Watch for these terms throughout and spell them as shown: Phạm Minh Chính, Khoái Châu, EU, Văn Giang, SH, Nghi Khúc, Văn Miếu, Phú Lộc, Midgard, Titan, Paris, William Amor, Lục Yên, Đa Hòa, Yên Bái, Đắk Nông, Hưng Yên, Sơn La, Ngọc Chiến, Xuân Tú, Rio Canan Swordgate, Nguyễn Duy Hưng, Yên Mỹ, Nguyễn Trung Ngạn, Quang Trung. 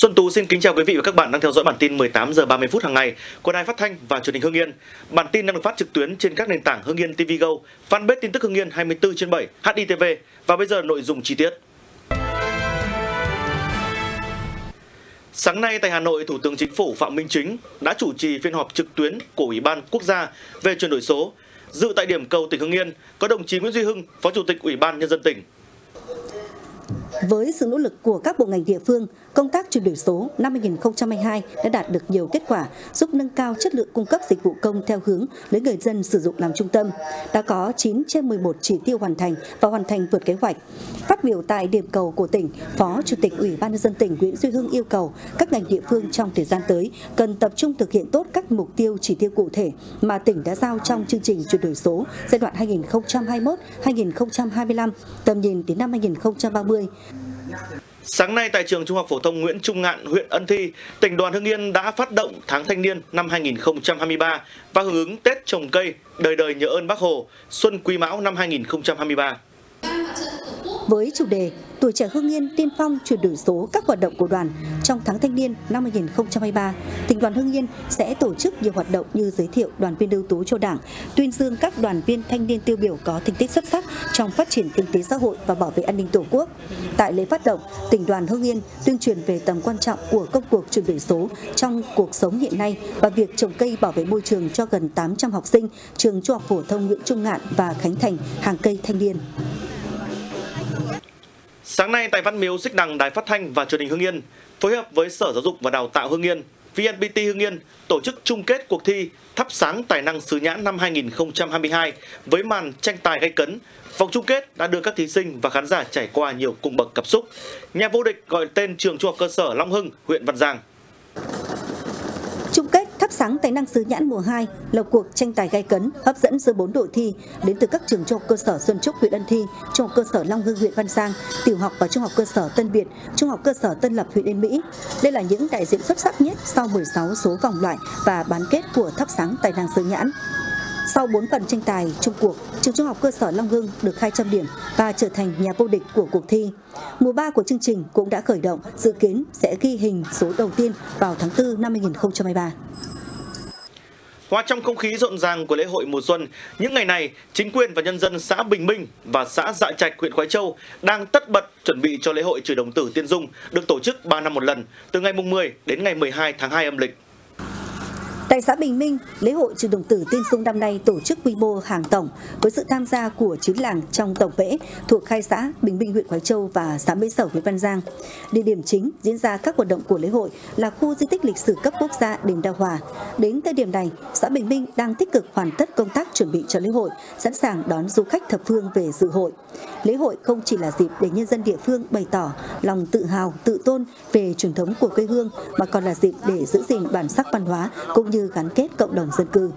Xuân Tú xin kính chào quý vị và các bạn đang theo dõi bản tin 18 giờ 30 phút hàng ngày của Đài Phát thanh và Truyền hình Hưng Yên. Bản tin đang được phát trực tuyến trên các nền tảng Hưng Yên TV Go, fanpage tin tức Hưng Yên 24/7, HITV. Và bây giờ nội dung chi tiết. Sáng nay tại Hà Nội, Thủ tướng Chính phủ Phạm Minh Chính đã chủ trì phiên họp trực tuyến của Ủy ban Quốc gia về chuyển đổi số. Dự tại điểm cầu tỉnh Hưng Yên có đồng chí Nguyễn Duy Hưng, Phó Chủ tịch Ủy ban Nhân dân tỉnh. Với sự nỗ lực của các bộ ngành địa phương, công tác chuyển đổi số năm 2022 đã đạt được nhiều kết quả, giúp nâng cao chất lượng cung cấp dịch vụ công theo hướng lấy người dân sử dụng làm trung tâm. Đã có 9 trên 11 chỉ tiêu hoàn thành và hoàn thành vượt kế hoạch. Phát biểu tại điểm cầu của tỉnh, Phó Chủ tịch Ủy ban Nhân dân tỉnh Nguyễn Duy Hưng yêu cầu các ngành địa phương trong thời gian tới cần tập trung thực hiện tốt các mục tiêu chỉ tiêu cụ thể mà tỉnh đã giao trong chương trình chuyển đổi số giai đoạn 2021-2025, tầm nhìn đến năm 2030. Sáng nay tại trường Trung học phổ thông Nguyễn Trung Ngạn, huyện Ân Thi, tỉnh đoàn Hưng Yên đã phát động tháng thanh niên năm 2023 và hưởng ứng Tết trồng cây, đời đời nhớ ơn Bác Hồ, Xuân Quý Mão năm 2023. Với chủ đề Tuổi trẻ Hưng Yên tiên phong chuyển đổi số các hoạt động của đoàn, trong tháng thanh niên năm 2023, tỉnh đoàn Hưng Yên sẽ tổ chức nhiều hoạt động như giới thiệu đoàn viên ưu tú cho Đảng, tuyên dương các đoàn viên thanh niên tiêu biểu có thành tích xuất sắc trong phát triển kinh tế xã hội và bảo vệ an ninh Tổ quốc. Tại lễ phát động, tỉnh đoàn Hưng Yên tuyên truyền về tầm quan trọng của công cuộc chuyển đổi số trong cuộc sống hiện nay và việc trồng cây bảo vệ môi trường cho gần 800 học sinh trường Trung học phổ thông Nguyễn Trung Ngạn và Khánh Thành hàng cây thanh niên. Sáng nay tại Văn Miếu, Xích Đằng, Đài Phát thanh và Truyền hình Hưng Yên phối hợp với Sở Giáo dục và Đào tạo Hưng Yên, VNPT Hưng Yên tổ chức chung kết cuộc thi Thắp sáng tài năng xứ nhãn năm 2022 với màn tranh tài gay cấn. Vòng chung kết đã đưa các thí sinh và khán giả trải qua nhiều cung bậc cảm xúc. Nhà vô địch gọi tên trường Trung học cơ sở Long Hưng, huyện Văn Giang. Chung kết Thắp sáng tài năng xứ nhãn mùa 2 là cuộc tranh tài gay cấn hấp dẫn giữa 4 đội thi đến từ các trường trung học cơ sở Xuân Trúc, huyện Ân Thi, trung học cơ sở Long Hưng, huyện Văn Giang, tiểu học và trung học cơ sở Tân Việt, trung học cơ sở Tân Lập, huyện Yên Mỹ. Đây là những đại diện xuất sắc nhất sau 16 số vòng loại và bán kết của Thắp sáng tài năng xứ nhãn. Sau 4 phần tranh tài chung cuộc, trường Trung học cơ sở Long Hưng được 200 điểm và trở thành nhà vô địch của cuộc thi. Mùa 3 của chương trình cũng đã khởi động, dự kiến sẽ ghi hình số đầu tiên vào tháng 4 năm 2023. Hòa trong không khí rộn ràng của lễ hội mùa xuân, những ngày này, chính quyền và nhân dân xã Bình Minh và xã Dạ Trạch, huyện Khoái Châu đang tất bật chuẩn bị cho lễ hội Chử Đồng Tử Tiên Dung được tổ chức 3 năm một lần, từ ngày 10 đến ngày 12 tháng 2 âm lịch. Tại xã Bình Minh, lễ hội Chử Đồng Tử Tiên Dung năm nay tổ chức quy mô hàng tổng với sự tham gia của 9 làng trong tổng vẽ thuộc 2 xã Bình Minh, huyện Khoái Châu và xã Mễ Sở, huyện Văn Giang. Địa điểm chính diễn ra các hoạt động của lễ hội là khu di tích lịch sử cấp quốc gia đền Đa Hòa. Đến thời điểm này, xã Bình Minh đang tích cực hoàn tất công tác chuẩn bị cho lễ hội, sẵn sàng đón du khách thập phương về dự hội. Lễ hội không chỉ là dịp để nhân dân địa phương bày tỏ lòng tự hào, tự tôn về truyền thống của quê hương mà còn là dịp để giữ gìn bản sắc văn hóa cũng như gắn kết cộng đồng dân cư.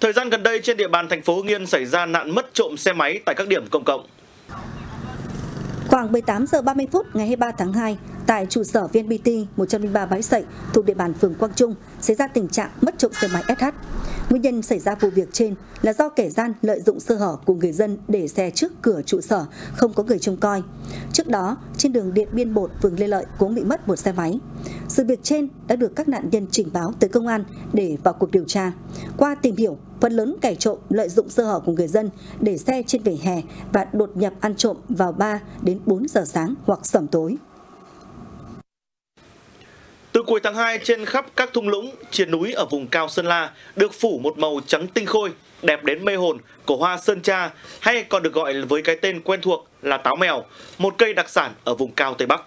Thời gian gần đây trên địa bàn thành phố Hưng Yên xảy ra nạn mất trộm xe máy tại các điểm công cộng. Khoảng 18 giờ 30 phút ngày 23 tháng 2, tại trụ sở VNPT 103 Bãi Sậy thuộc địa bàn phường Quang Trung xảy ra tình trạng mất trộm xe máy SH. Nguyên nhân xảy ra vụ việc trên là do kẻ gian lợi dụng sơ hở của người dân để xe trước cửa trụ sở không có người trông coi. Trước đó, trên đường Điện Biên 1, phường Lê Lợi cũng bị mất một xe máy. Sự việc trên đã được các nạn nhân trình báo tới công an để vào cuộc điều tra. Qua tìm hiểu, phần lớn kẻ trộm lợi dụng sơ hở của người dân để xe trên vỉa hè và đột nhập ăn trộm vào 3 đến 4 giờ sáng hoặc sẩm tối. Từ cuối tháng 2, trên khắp các thung lũng, triền núi ở vùng cao Sơn La được phủ một màu trắng tinh khôi, đẹp đến mê hồn của hoa sơn tra, hay còn được gọi với cái tên quen thuộc là táo mèo, một cây đặc sản ở vùng cao Tây Bắc.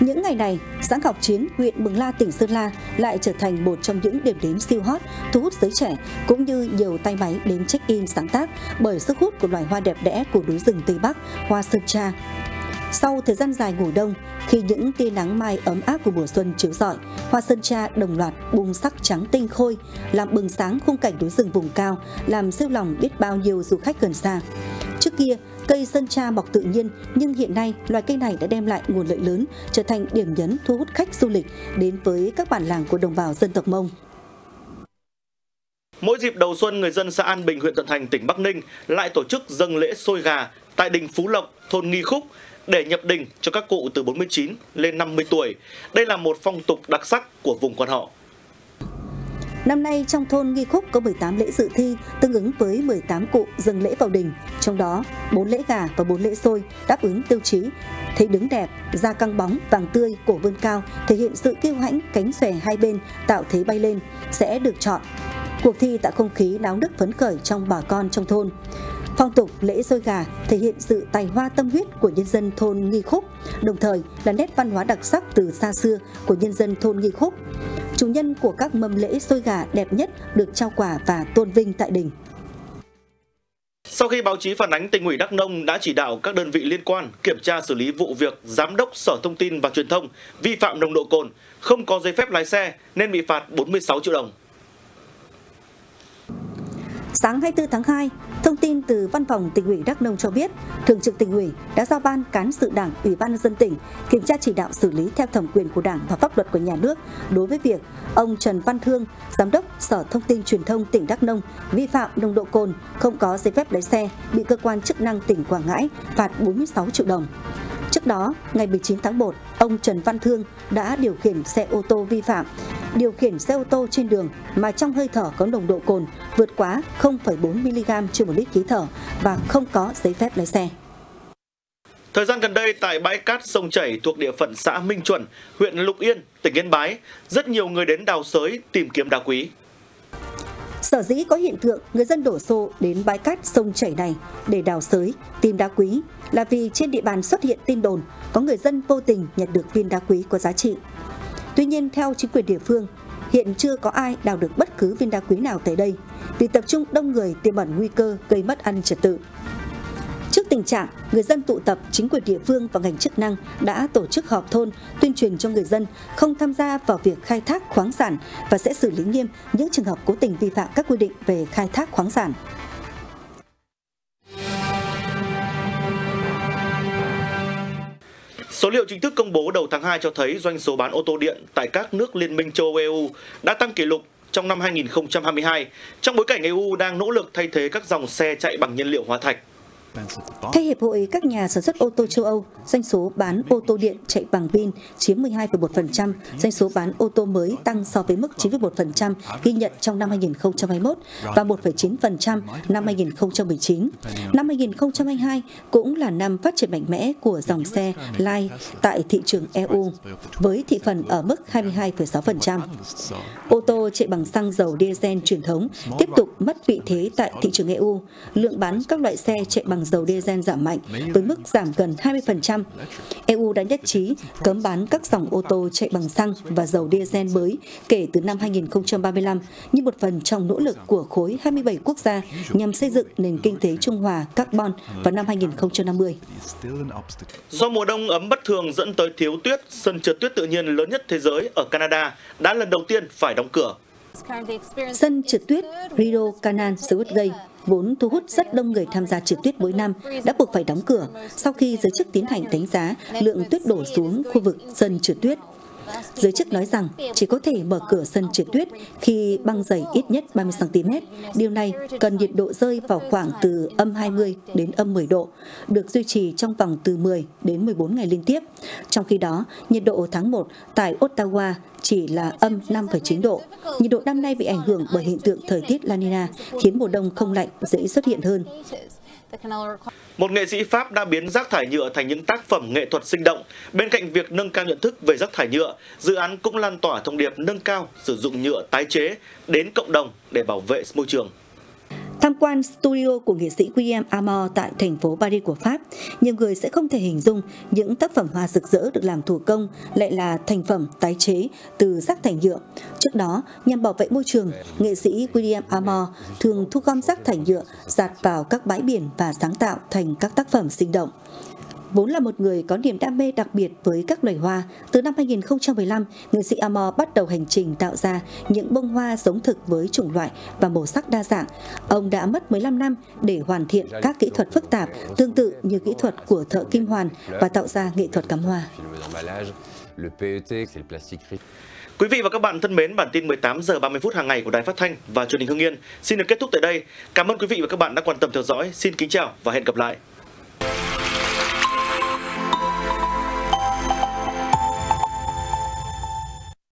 Những ngày này, xã Ngọc Chiến, huyện Mường La, tỉnh Sơn La lại trở thành một trong những điểm đến siêu hot, thu hút giới trẻ cũng như nhiều tay máy đến check-in sáng tác bởi sức hút của loài hoa đẹp đẽ của núi rừng Tây Bắc, hoa sơn tra. Sau thời gian dài ngủ đông, khi những tia nắng mai ấm áp của mùa xuân chiếu rọi, hoa sơn tra đồng loạt bung sắc trắng tinh khôi, làm bừng sáng khung cảnh núi rừng vùng cao, làm siêu lòng biết bao nhiêu du khách gần xa. Trước kia, cây sơn tra mọc tự nhiên, nhưng hiện nay loài cây này đã đem lại nguồn lợi lớn, trở thành điểm nhấn thu hút khách du lịch đến với các bản làng của đồng bào dân tộc Mông. Mỗi dịp đầu xuân, người dân xã An Bình, huyện Thuận Thành, tỉnh Bắc Ninh lại tổ chức dâng lễ xôi gà tại đình Phú Lộc, thôn Nghi Khúc. để nhập đình cho các cụ từ 49 lên 50 tuổi. Đây là một phong tục đặc sắc của vùng quan họ. Năm nay trong thôn Nghi Khúc có 18 lễ dự thi tương ứng với 18 cụ dâng lễ vào đình, trong đó 4 lễ gà và 4 lễ xôi đáp ứng tiêu chí thấy đứng đẹp, da căng bóng, vàng tươi, cổ vươn cao, thể hiện sự kiêu hãnh, cánh xòe hai bên tạo thế bay lên sẽ được chọn. Cuộc thi tạo không khí náo nức phấn khởi trong bà con trong thôn. Phong tục lễ xôi gà thể hiện sự tài hoa tâm huyết của nhân dân thôn Nghi Khúc, đồng thời là nét văn hóa đặc sắc từ xa xưa của nhân dân thôn Nghi Khúc. Chủ nhân của các mâm lễ xôi gà đẹp nhất được trao quà và tôn vinh tại đình. Sau khi báo chí phản ánh, Tỉnh ủy Đắk Nông đã chỉ đạo các đơn vị liên quan kiểm tra xử lý vụ việc Giám đốc Sở Thông tin và Truyền thông vi phạm nồng độ cồn, không có giấy phép lái xe nên bị phạt 46 triệu đồng. Sáng 24 tháng 2, thông tin từ Văn phòng Tỉnh ủy Đắk Nông cho biết, Thường trực Tỉnh ủy đã giao Ban Cán sự Đảng, Ủy ban nhân dân tỉnh kiểm tra chỉ đạo xử lý theo thẩm quyền của Đảng và pháp luật của nhà nước đối với việc ông Trần Văn Thương, Giám đốc Sở Thông tin Truyền thông tỉnh Đắk Nông vi phạm nồng độ cồn, không có giấy phép lái xe, bị cơ quan chức năng tỉnh Quảng Ngãi phạt 46 triệu đồng. Trước đó, ngày 19 tháng 1, ông Trần Văn Thương đã điều khiển xe ô tô vi phạm, điều khiển xe ô tô trên đường mà trong hơi thở có nồng độ cồn vượt quá 0,4 mg/lít khí thở và không có giấy phép lái xe. Thời gian gần đây, tại bãi cát sông chảy thuộc địa phận xã Minh Chuẩn, huyện Lục Yên, tỉnh Yên Bái, rất nhiều người đến đào sới tìm kiếm đá quý. Sở dĩ có hiện tượng người dân đổ xô đến bãi cát sông chảy này để đào sới, tìm đá quý là vì trên địa bàn xuất hiện tin đồn có người dân vô tình nhặt được viên đá quý có giá trị. Tuy nhiên, theo chính quyền địa phương, hiện chưa có ai đào được bất cứ viên đá quý nào tại đây vì tập trung đông người tiềm ẩn nguy cơ gây mất an ninh trật tự. Trước tình trạng người dân tụ tập, chính quyền địa phương và ngành chức năng đã tổ chức họp thôn tuyên truyền cho người dân không tham gia vào việc khai thác khoáng sản và sẽ xử lý nghiêm những trường hợp cố tình vi phạm các quy định về khai thác khoáng sản. Số liệu chính thức công bố đầu tháng 2 cho thấy doanh số bán ô tô điện tại các nước Liên minh châu Âu EU đã tăng kỷ lục trong năm 2022, trong bối cảnh EU đang nỗ lực thay thế các dòng xe chạy bằng nhiên liệu hóa thạch. Theo Hiệp hội các nhà sản xuất ô tô châu Âu, doanh số bán ô tô điện chạy bằng pin chiếm 12,1%, doanh số bán ô tô mới tăng so với mức 9,1% ghi nhận trong năm 2021 và 1,9% năm 2019. Năm 2022 cũng là năm phát triển mạnh mẽ của dòng xe Light tại thị trường EU, với thị phần ở mức 22,6%. Ô tô chạy bằng xăng dầu diesel truyền thống tiếp tục mất vị thế tại thị trường EU, lượng bán các loại xe chạy bằng dầu diesel giảm mạnh với mức giảm gần 20%. EU đã nhất trí cấm bán các dòng ô tô chạy bằng xăng và dầu diesel mới kể từ năm 2035 như một phần trong nỗ lực của khối 27 quốc gia nhằm xây dựng nền kinh tế trung hòa carbon vào năm 2050. Do mùa đông ấm bất thường dẫn tới thiếu tuyết, sân trượt tuyết tự nhiên lớn nhất thế giới ở Canada đã lần đầu tiên phải đóng cửa. Sân trượt tuyết Rio Canan Swordgate vốn thu hút rất đông người tham gia trượt tuyết mỗi năm đã buộc phải đóng cửa sau khi giới chức tiến hành đánh giá lượng tuyết đổ xuống khu vực sân trượt tuyết. Giới chức nói rằng chỉ có thể mở cửa sân trượt tuyết khi băng dày ít nhất 30 cm. Điều này cần nhiệt độ rơi vào khoảng từ -20 đến -10 độ, được duy trì trong vòng từ 10 đến 14 ngày liên tiếp. Trong khi đó, nhiệt độ tháng 1 tại Ottawa chỉ là -5,9 độ. Nhiệt độ năm nay bị ảnh hưởng bởi hiện tượng thời tiết La Nina, khiến mùa đông không lạnh dễ xuất hiện hơn. Một nghệ sĩ Pháp đã biến rác thải nhựa thành những tác phẩm nghệ thuật sinh động. Bên cạnh việc nâng cao nhận thức về rác thải nhựa, dự án cũng lan tỏa thông điệp nâng cao sử dụng nhựa tái chế đến cộng đồng để bảo vệ môi trường. Tham quan studio của nghệ sĩ William Amor tại thành phố Paris của Pháp, nhiều người sẽ không thể hình dung những tác phẩm hoa rực rỡ được làm thủ công lại là thành phẩm tái chế từ rác thải nhựa. Trước đó, nhằm bảo vệ môi trường, nghệ sĩ William Amor thường thu gom rác thải nhựa dạt vào các bãi biển và sáng tạo thành các tác phẩm sinh động. Vốn là một người có niềm đam mê đặc biệt với các loài hoa, từ năm 2015, nghệ sĩ Amor bắt đầu hành trình tạo ra những bông hoa giống thực với chủng loại và màu sắc đa dạng. Ông đã mất 15 năm để hoàn thiện các kỹ thuật phức tạp, tương tự như kỹ thuật của thợ kim hoàn và tạo ra nghệ thuật cắm hoa. Quý vị và các bạn thân mến, bản tin 18 giờ 30 phút hàng ngày của Đài Phát thanh và Truyền hình Hưng Yên xin được kết thúc tại đây. Cảm ơn quý vị và các bạn đã quan tâm theo dõi. Xin kính chào và hẹn gặp lại.